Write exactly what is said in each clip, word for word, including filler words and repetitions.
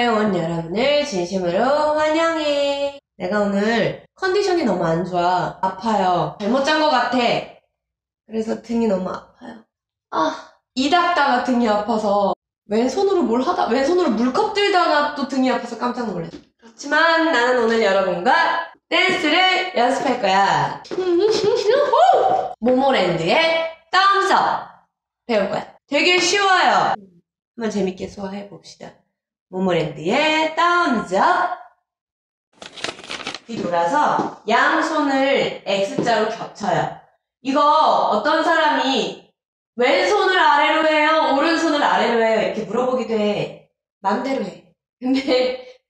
튜토리얼에 온 여러분을 진심으로 환영해. 내가 오늘 컨디션이 너무 안 좋아. 아파요. 잘못 잔 것 같아. 그래서 등이 너무 아파요. 아, 이 닦다가 등이 아파서 왼손으로 뭘 하다 왼손으로 물컵 들다가 또 등이 아파서 깜짝 놀랐어. 그렇지만 나는 오늘 여러분과 댄스를 연습할 거야. 모모랜드의 Thumbs Up 배울 거야. 되게 쉬워요. 한번 재밌게 소화해 봅시다. 모모랜드의 Thumbs Up. 뒤돌아서 양손을 X자로 겹쳐요. 이거 어떤 사람이 왼손을 아래로 해요? 오른손을 아래로 해요? 이렇게 물어보기도 해. 맘대로 해. 근데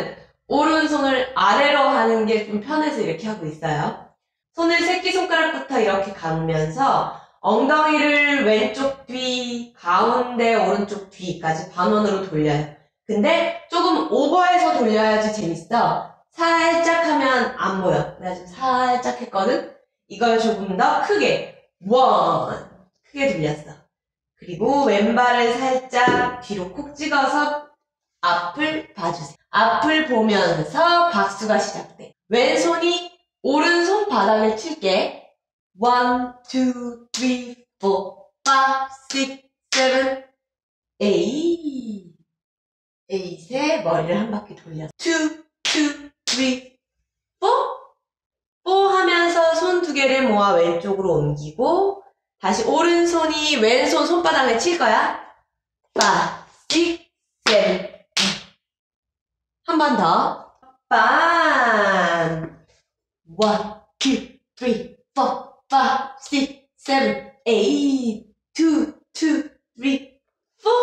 나는 오른손을 아래로 하는 게 좀 편해서 이렇게 하고 있어요. 손을 새끼손가락부터 이렇게 감으면서 엉덩이를 왼쪽 뒤, 가운데, 오른쪽 뒤까지 반원으로 돌려요. 근데 조금 오버해서 돌려야지 재밌어. 살짝 하면 안 보여. 내가 지금 살짝 했거든? 이걸 조금 더 크게 원! 크게 돌렸어. 그리고 왼발을 살짝 뒤로 콕 찍어서 앞을 봐주세요. 앞을 보면서 박수가 시작돼. 왼손이 오른손 바닥을 칠게. 일, 이, 삼, 사, 오, 육, 칠, 팔. 에잇에 머리를 한 바퀴 돌려. 이, 이, 삼, 사. 사 하면서 손 두 개를 모아 왼쪽으로 옮기고, 다시 오른손이 왼손 손바닥에 칠 거야. 오, 육, 칠, 팔. 한 번 더. 빰! 일, 이, 삼, 사, 오, 육, 칠, 팔.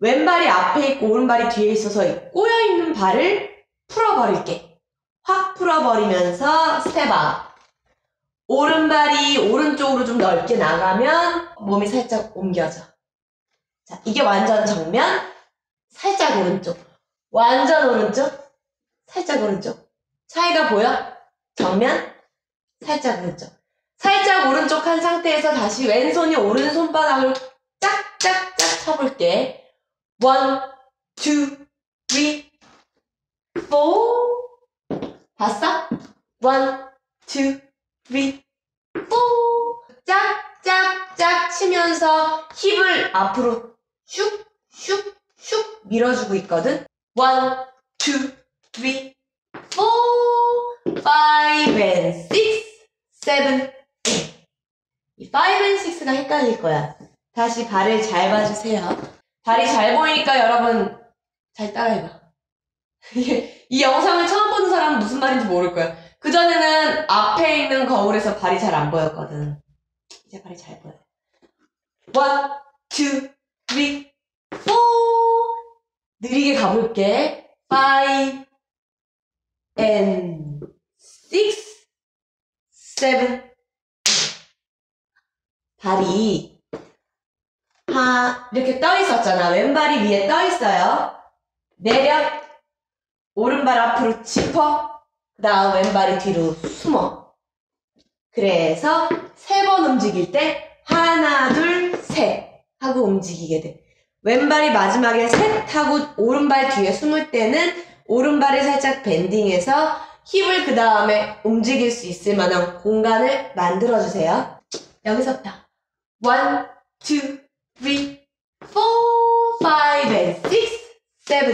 왼발이 앞에 있고 오른발이 뒤에 있어서 꼬여있는 발을 풀어버릴게. 확 풀어버리면서 스텝업. 오른발이 오른쪽으로 좀 넓게 나가면 몸이 살짝 옮겨져. 자, 이게 완전 정면, 살짝 오른쪽, 완전 오른쪽, 살짝 오른쪽. 차이가 보여? 정면, 살짝 오른쪽. 살짝 오른쪽 한 상태에서 다시 왼손이 오른손바닥을 짝짝짝 쳐볼게. 일, 이, 삼, 사. 봤어? 일, 이, 삼, 사. 짝짝짝 치면서 힙을 앞으로 슉슉슉 밀어주고 있거든? 일, 이, 삼, 사, 오, 육, 칠, 팔. 이 오 앤 육가 헷갈릴 거야. 다시 발을 잘 봐주세요. 발이 잘 보이니까 여러분 잘 따라해봐. 이 영상을 처음 보는 사람은 무슨 말인지 모를 거야. 그전에는 앞에 있는 거울에서 발이 잘 안 보였거든. 이제 발이 잘 보여. 일, 이, 삼, 사. 느리게 가볼게. 오 앤 육, 칠. 발이 하 이렇게 떠 있었잖아. 왼발이 위에 떠 있어요. 내려, 오른발 앞으로 짚어. 그 다음 왼발이 뒤로 숨어. 그래서 세 번 움직일 때 하나, 둘, 셋 하고 움직이게 돼. 왼발이 마지막에 셋 하고 오른발 뒤에 숨을 때는 오른발을 살짝 밴딩해서 힙을 그 다음에 움직일 수 있을 만한 공간을 만들어주세요. 여기서부터 일, 이, 삼, 사, 오, 육, 칠, 팔. 일, 이, 삼, 사.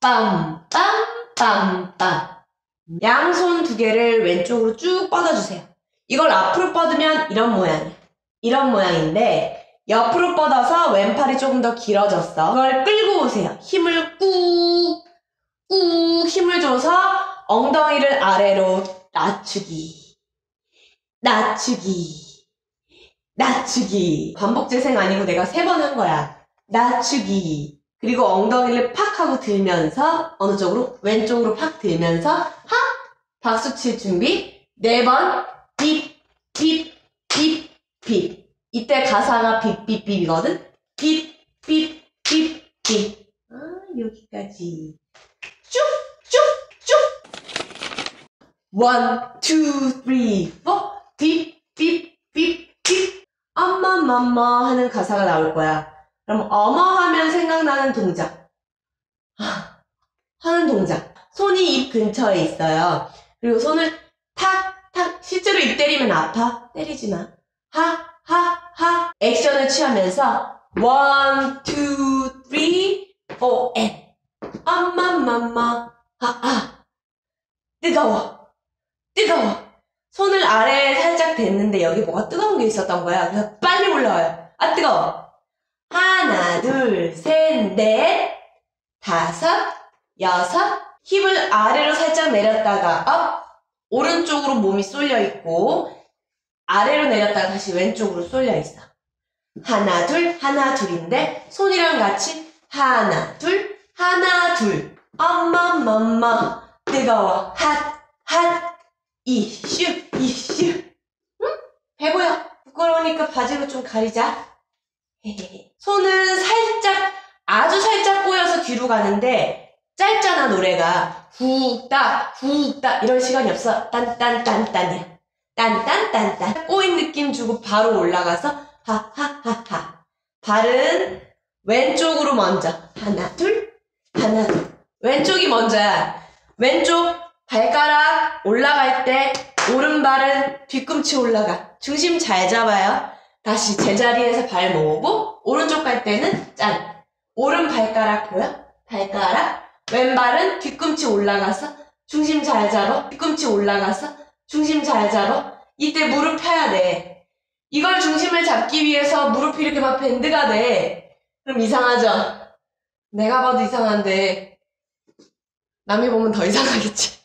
빰, 빰, 빰, 빰. 양손 두 개를 왼쪽으로 쭉 뻗어주세요. 이걸 앞으로 뻗으면 이런 모양이에요. 이런 모양인데 옆으로 뻗어서 왼팔이 조금 더 길어졌어. 그걸 끌고 오세요. 힘을 꾹, 꾹 힘을 줘서 엉덩이를 아래로 낮추기, 낮추기, 낮추기. 반복 재생 아니고 내가 세 번 한 거야. 낮추기. 그리고 엉덩이를 팍 하고 들면서 어느 쪽으로? 왼쪽으로 팍 들면서 하! 박수 칠 준비. 네 번. 빕, 빕, 빕, 빕. 이때 가사가 빕빕빕이거든? 빕빕빕빕. 아, 여기까지. 쭉쭉쭉. 일, 이, 삼, 사. 빕빕빕. 어머 하는 가사가 나올 거야. 그럼 어머 하면 생각나는 동작. 하, 하는 동작. 손이 입 근처에 있어요. 그리고 손을 탁, 탁. 실제로 입 때리면 아파. 때리지 마. 하, 하, 하. 액션을 취하면서 원, 투, 쓰리, 포, 앤. 엄마마마 아아 뜨거워 뜨거워. 손을 아래에 살짝 댔는데 여기 뭐가 뜨거운 게 있었던 거야. 그래서 빨리 올라와요. 아 뜨거워. 하나 둘 셋 넷 다섯 여섯. 힙을 아래로 살짝 내렸다가 업. 오른쪽으로 몸이 쏠려 있고 아래로 내렸다가 다시 왼쪽으로 쏠려 있어. 하나 둘 하나 둘인데 손이랑 같이 하나 둘 하나 둘 엄마 맘마 뜨거워 핫핫 이슈 이슈. 응? 배 보여. 부끄러우니까 바지로 좀 가리자. 손은 살짝 아주 살짝 꼬여서 뒤로 가는데 짧잖아. 노래가 후딱 후딱 이런 시간이 없어. 딴딴딴딴이야. 딴딴딴딴 꼬인 느낌 주고 바로 올라가서 하하하하. 발은 왼쪽으로 먼저 하나 둘 하나, 둘. 왼쪽이 먼저야. 왼쪽 발가락 올라갈 때 오른발은 뒤꿈치 올라가. 중심 잘 잡아요. 다시 제자리에서 발 모으고 오른쪽 갈 때는 짠. 오른 발가락 보여? 발가락. 왼발은 뒤꿈치 올라가서 중심 잘 잡아. 뒤꿈치 올라가서 중심 잘 잡아. 이때 무릎 펴야 돼. 이걸 중심을 잡기 위해서 무릎이 이렇게 막 밴드가 돼. 그럼 이상하죠? 내가 봐도 이상한데 남이 보면 더 이상하겠지.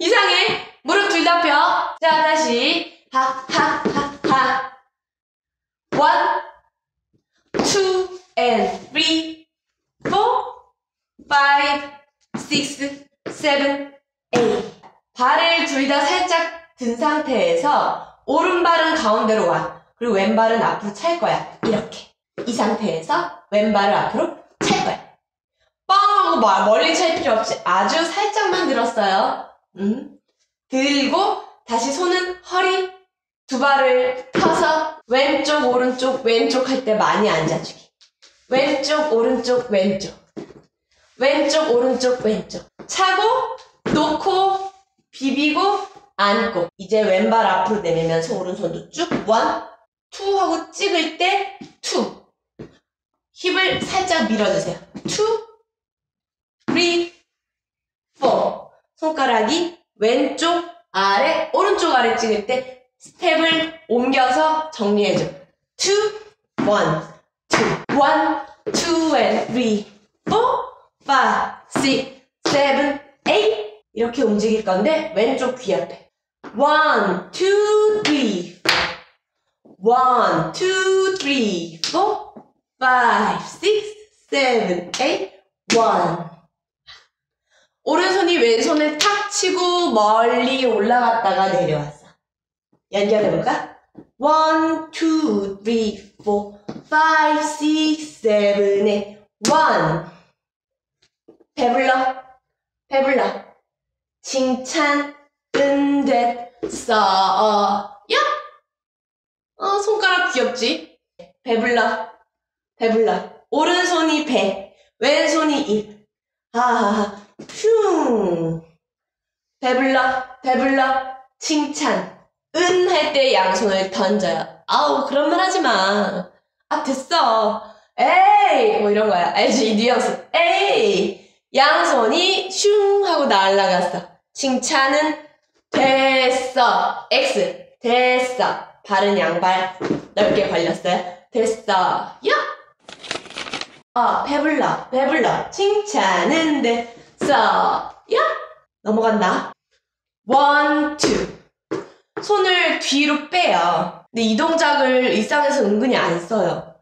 이상해. 무릎 둘 다 펴. 자 다시 하하하하 원, 투, and three, four, five, six, seven, eight. 발을 둘 다 살짝 든 상태에서 오른발은 가운데로 와. 그리고 왼발은 앞으로 찰 거야. 이렇게. 이 상태에서 왼발을 앞으로 찰 거야. 뻥 하고 멀리 찰 필요 없이 아주 살짝만 들었어요. 음. 들고 다시 손은 허리 두 발을 펴서 왼쪽 오른쪽 왼쪽 할 때 많이 앉아주기. 왼쪽 오른쪽 왼쪽 왼쪽 오른쪽 왼쪽 차고 놓고 비비고 앉고. 이제 왼발 앞으로 내밀면서 오른손도 쭉 원, 투 하고 찍을 때 투. 힙을 살짝 밀어주세요. 투, 쓰리, 포. 손가락이 왼쪽 아래, 오른쪽 아래 찍을 때 스텝을 옮겨서 정리해줘. 투, 원, 투, 원, 투, 앤, 쓰리, 포, 파, 식, 세븐, 에잇. 이렇게 움직일 건데 왼쪽 귀 앞에. 원, 투, 쓰리, 포. 원, 투, 쓰리, 포. five, six, seven, eight, one. 오른손이 왼손을 탁 치고 멀리 올라갔다가 내려왔어. 연결해볼까? one, two, three, four, five, six, seven, eight, one. 배불러, 배불러. 칭찬은 됐어요. 어, 손가락 귀엽지? 배불러. 배불러. 오른손이 배, 왼손이 입. 하하하. 슝. 배불러, 배불러. 칭찬. 은 할 때 양손을 던져요. 아우, 그런 말 하지 마. 아, 됐어. 에이. 뭐 이런 거야. 알지? 이 뉘앙스. 에이. 양손이 슝 하고 날아갔어. 칭찬은 됐어. X. 됐어. 발은 양발 넓게 벌렸어요. 됐어. 야! 어, 배불러, 배불러. 칭찬은 됐어. 야! 넘어간다. 원, 투. 손을 뒤로 빼요. 근데 이 동작을 일상에서 은근히 안 써요.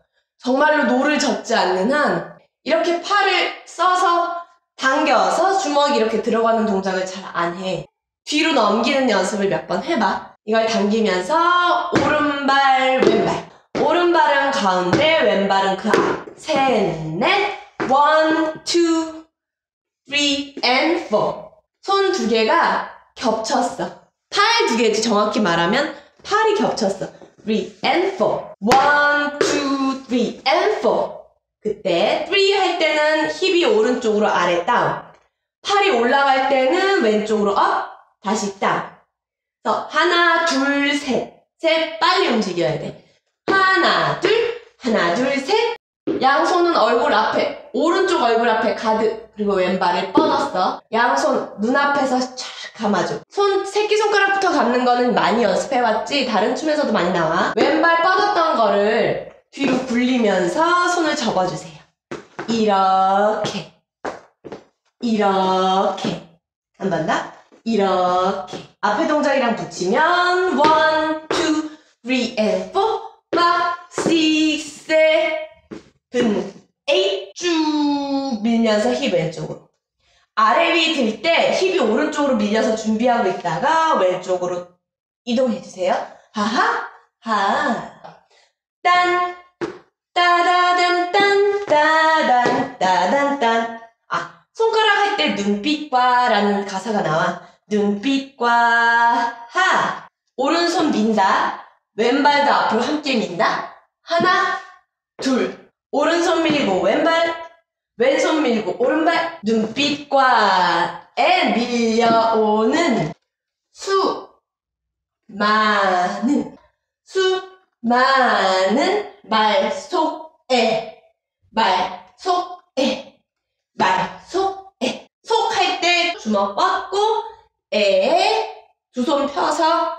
정말로 노를 접지 않는 한 이렇게 팔을 써서 당겨서 주먹이 이렇게 들어가는 동작을 잘 안 해. 뒤로 넘기는 연습을 몇 번 해봐. 이걸 당기면서 오른발, 왼발. 오른발은 가운데, 왼발은 그 앞. 셋, 넷. 원, 투, 쓰리, 앤, 포. 손 두 개가 겹쳤어. 팔 두 개지 정확히 말하면 팔이 겹쳤어. three, and four. one, two, three, and four. 그때 three 할 때는 힙이 오른쪽으로 아래 다운, 팔이 올라갈 때는 왼쪽으로 업, 다시 다운. 그래서 하나, 둘, 셋. 셋 빨리 움직여야 돼. 하나, 둘, 하나, 둘, 셋. 양손은 얼굴 앞에, 오른쪽 얼굴 앞에 가득. 그리고 왼발을 뻗었어. 양손 눈앞에서 촤악 감아줘. 손, 새끼손가락부터 감는 거는 많이 연습해왔지. 다른 춤에서도 많이 나와. 왼발 뻗었던 거를 뒤로 굴리면서 손을 접어주세요. 이렇게, 이렇게. 한 번 더. 이렇게. 앞에 동작이랑 붙이면 one, two, three, and four, five, six, seven, eight. 쭉 밀면서 힙 왼쪽으로. 아래 위 들 때 힙이 오른쪽으로 밀려서 준비하고 있다가 왼쪽으로 이동해주세요. 하하, 하하. 딴, 따다단, 딴, 따단, 따단, 딴. 아, 손가락 할 때 눈빛과 라는 가사가 나와. 눈빛과 하. 오른손 민다. 왼발도 앞으로 함께 민다. 하나, 둘. 오른손 밀고 왼발, 왼손 밀고 오른발. 눈빛과에 밀려오는 수, 많은, 수, 많은 말 속에, 말 속에, 말 속에. 속 할 때 주먹 뻗고 에, 두 손 펴서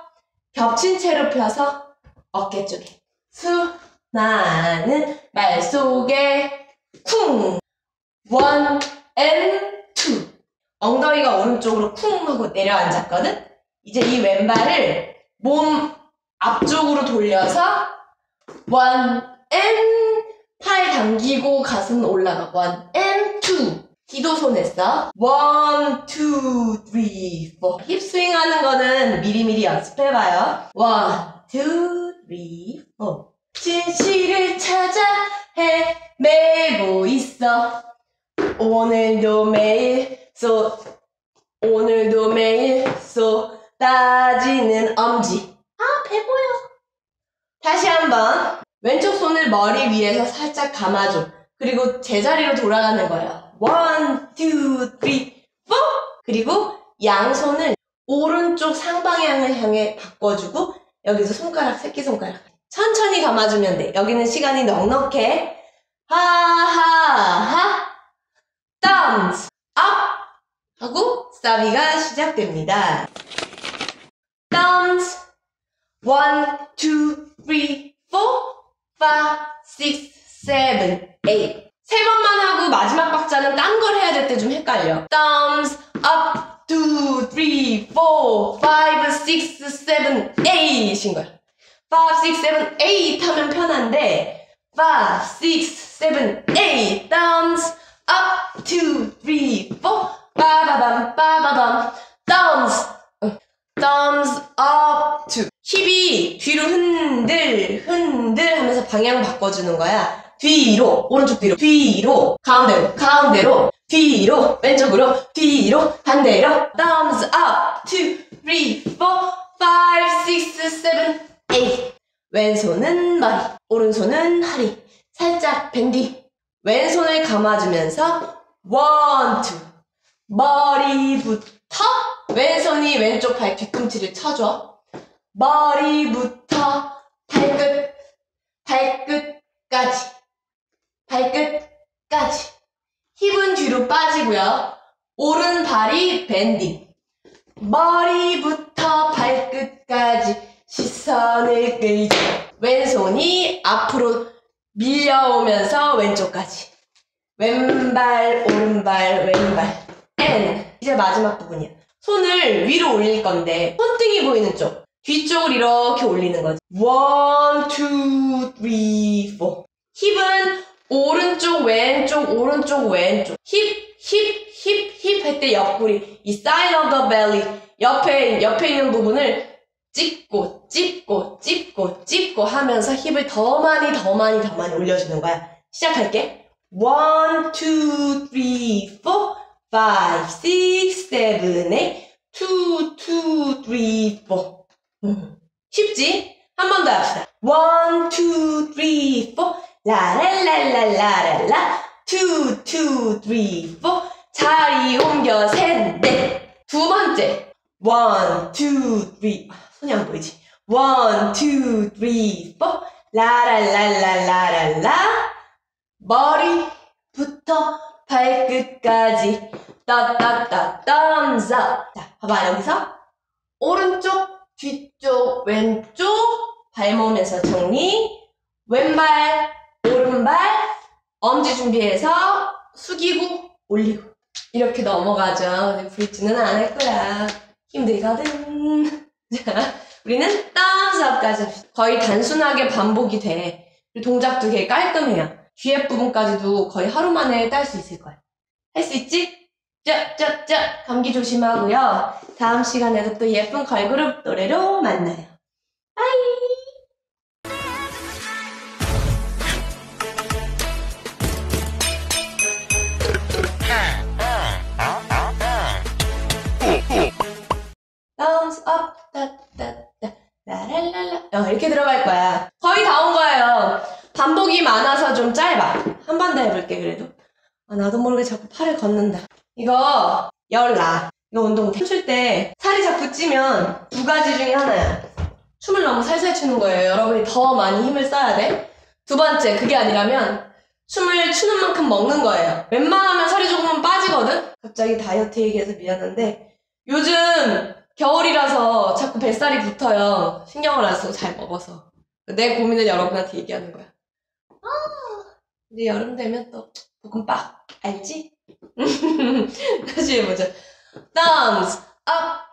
겹친 채로 펴서 어깨 쪽에. 수, 많은 말 속에 쿵. 원, 앤, 투. 엉덩이가 오른쪽으로 쿵 하고 내려앉았거든? 이제 이 왼발을 몸 앞쪽으로 돌려서 원, 앤, 팔 당기고 가슴 올라가. 원, 앤, 투. 기도 손 했어. 원, 투, 쓰리, 포. 힙 스윙 하는 거는 미리미리 연습해봐요. 원, 투, 쓰리, 포. 진실을 찾아 헤매고 있어. 오늘도 매일 쏘, 오늘도 매일 쏘, 따지는 엄지. 해보여. 다시 한번 왼쪽 손을 머리 위에서 살짝 감아줘. 그리고 제자리로 돌아가는 거예요. 원, 투, 쓰리, 포. 그리고 양손을 오른쪽 상방향을 향해 바꿔주고 여기서 손가락, 새끼손가락 천천히 감아주면 돼. 여기는 시간이 넉넉해. 하하하. Thumbs up 하고 사비가 시작됩니다. Thumbs. One, two, three, four, five, six, seven, eight. 세 번만 하고 마지막 박자는 딴 걸 해야 될 때 좀 헷갈려. Thumbs up, two, three, four, five, six, seven, eight인 거야. Five, six, seven, eight 하면 편한데 five, six, seven, eight. Thumbs up, two, three, four, 빠바밤, 빠바밤. Thumbs, thumbs up, two. 힙이 뒤로 흔들 흔들 하면서 방향 바꿔주는 거야. 뒤로, 오른쪽 뒤로, 뒤로, 가운데로, 가운데로, 뒤로, 왼쪽으로, 뒤로, 반대로. Thumbs up, two, three, four, five, six, seven, eight. 왼손은 머리, 오른손은 허리, 살짝 밴디. 왼손을 감아주면서 one, two. 머리부터 왼손이 왼쪽 발 뒤꿈치를 쳐줘. 머리부터 발끝, 발끝까지, 발끝까지. 힙은 뒤로 빠지고요. 오른발이 밴딩. 머리부터 발끝까지 시선을 끌기. 왼손이 앞으로 밀려오면서 왼쪽까지. 왼발, 오른발, 왼발. And 이제 마지막 부분이야. 손을 위로 올릴 건데 손등이 보이는 쪽. 뒤쪽을 이렇게 올리는 거지. 원, 투, 쓰리, 포. 힙은 오른쪽, 왼쪽, 오른쪽, 왼쪽. 힙, 힙, 힙, 힙 할 때 옆구리. 이 side of the belly. 옆에, 옆에 있는 부분을 찝고, 찝고, 찝고, 찝고 하면서 힙을 더 많이, 더 많이, 더 많이 올려주는 거야. 시작할게. 원, 투, 쓰리, 포, 파이브, 식스, 세븐, 에잇. 투, 투, 쓰리, 포. 쉽지? 한 번 더 합시다. One, two, three, four. 라랄랄랄라랄라. Two, two, three, four. 자리 옮겨 셋, 넷. 두 번째. One, two, three. 손이 안 보이지? One, two, three, four. 라랄랄랄라랄라. 머리부터 발끝까지. 따따따 thumbs up. 자, 봐봐. 여기서 오른쪽, 뒤쪽, 왼쪽 발몸에서 정리. 왼발, 오른발 엄지 준비해서 숙이고 올리고 이렇게 넘어가죠. 근데 브릿지는 안 할 거야. 힘들거든. 자, 우리는 thumbs up까지 합시다. 거의 단순하게 반복이 돼. 그리고 동작도 되게 깔끔해요. 뒤에 부분까지도 거의 하루 만에 딸 수 있을 거야. 할 수 있지? 쩝쩝쩝 감기 조심하고요. 다음 시간에도 또 예쁜 걸그룹 노래로 만나요. 빠이. Thumbs up 따따따 라랄랄라 어, 이렇게 들어갈 거야. 거의 다 온 거예요. 반복이 많아서 좀 짧아. 한 번 더 해볼게. 그래도 아, 나도 모르게 자꾸 팔을 걷는다. 이거 열라. 이거 운동 춤출 때 살이 자꾸 찌면 두 가지 중에 하나야. 춤을 너무 살살 추는 거예요. 여러분이 더 많이 힘을 써야 돼. 두 번째, 그게 아니라면 춤을 추는 만큼 먹는 거예요. 웬만하면 살이 조금은 빠지거든. 갑자기 다이어트 얘기해서 미안한데 요즘 겨울이라서 자꾸 뱃살이 붙어요. 신경을 안 쓰고 잘 먹어서. 내 고민을 여러분한테 얘기하는 거야. 아, 근데 여름 되면 또 볶음밥 알지? 다시 해보자. Thumbs up!